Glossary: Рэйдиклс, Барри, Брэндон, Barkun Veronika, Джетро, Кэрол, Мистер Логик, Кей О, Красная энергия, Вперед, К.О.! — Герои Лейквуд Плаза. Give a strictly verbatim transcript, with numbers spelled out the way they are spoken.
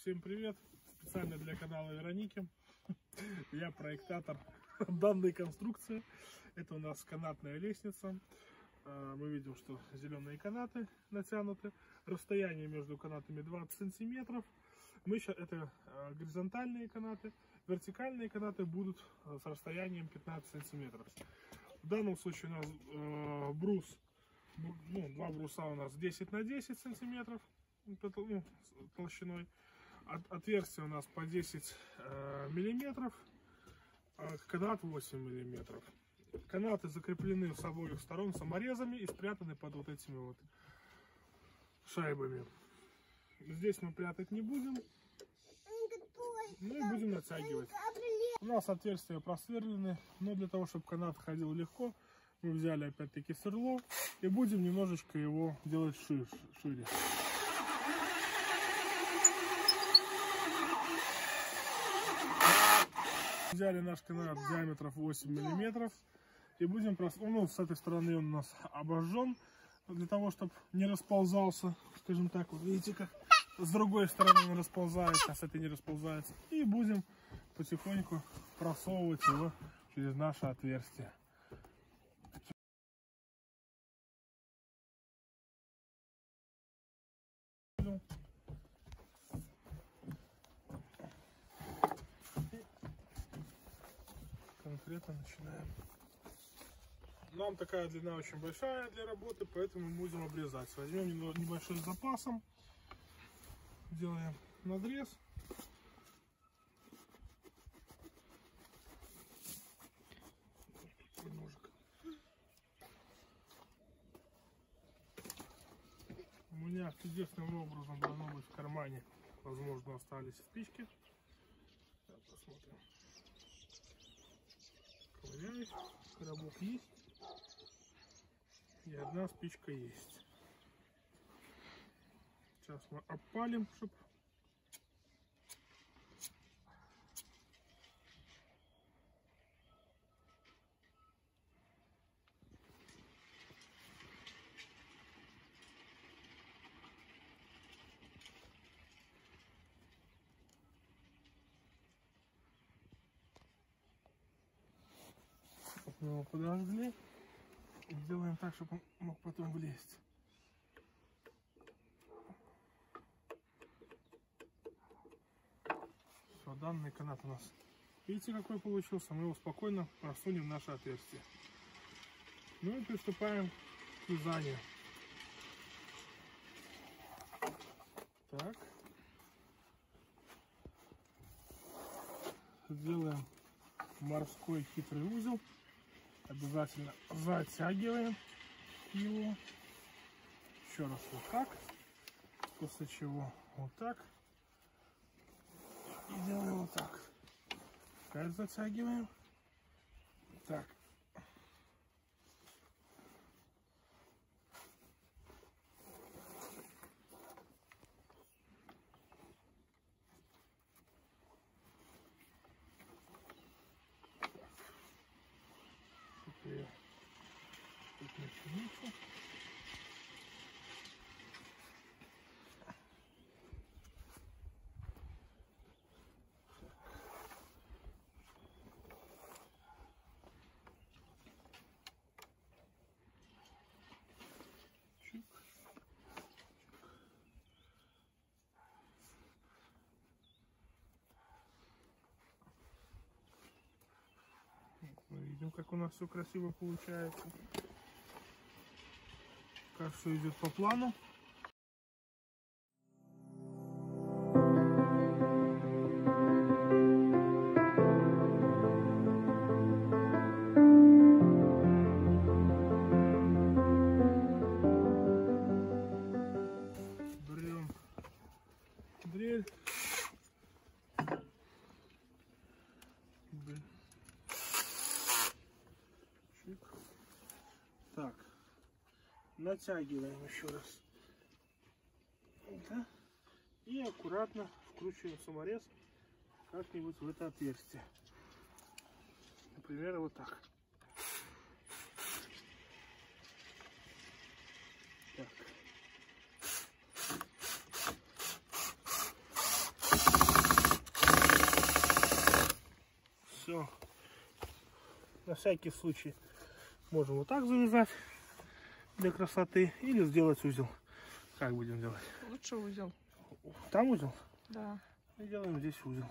Всем привет! Специально для канала Вероники. Я проектатор данной конструкции. Это у нас канатная лестница. Мы видим, что зеленые канаты натянуты. Расстояние между канатами двадцать сантиметров. Мы сейчас, это горизонтальные канаты. Вертикальные канаты будут с расстоянием пятнадцать сантиметров. В данном случае у нас брус, ну, два бруса у нас десять на десять сантиметров толщиной. Отверстие у нас по десять миллиметров, а канат восемь миллиметров. Канаты закреплены с обоих сторон саморезами и спрятаны под вот этими вот шайбами. Здесь мы прятать не будем, мы будем натягивать. У нас отверстия просверлены, но для того, чтобы канат ходил легко, мы взяли опять-таки сверло и будем немножечко его делать шире. шире. Взяли наш канат диаметров восемь миллиметров и будем просто, ну, с этой стороны он у нас обожжен, для того, чтобы не расползался, скажем так, вот видите, как с другой стороны он расползается, а с этой не расползается, и будем потихоньку просовывать его через наше отверстие. Конкретно начинаем. Нам такая длина очень большая для работы, поэтому мы будем обрезать. Возьмем небольшой с запасом, делаем надрез. У меня чудесным образом должно быть в кармане, возможно, остались спички. Сейчас посмотрим. Коробок есть, и одна спичка есть. Сейчас мы опалим, чтобы мы его подожгли и делаем так, чтобы он мог потом влезть. Все, данный канат у нас. Видите, какой получился? Мы его спокойно просунем в наше отверстие. Ну и приступаем к вязанию. Так. Сделаем морской хитрый узел. Обязательно затягиваем его. Еще раз вот так. После чего вот так. И делаем вот так. Опять затягиваем. Так. Видим, как у нас все красиво получается, как все идет по плану. Берем дрель. Так, натягиваем еще раз, да, и аккуратно вкручиваем саморез как-нибудь в это отверстие, например, вот так. Так. все. На всякий случай можем вот так завязать для красоты или сделать узел. Как будем делать? Лучше узел. Там узел? Да. И делаем здесь узел.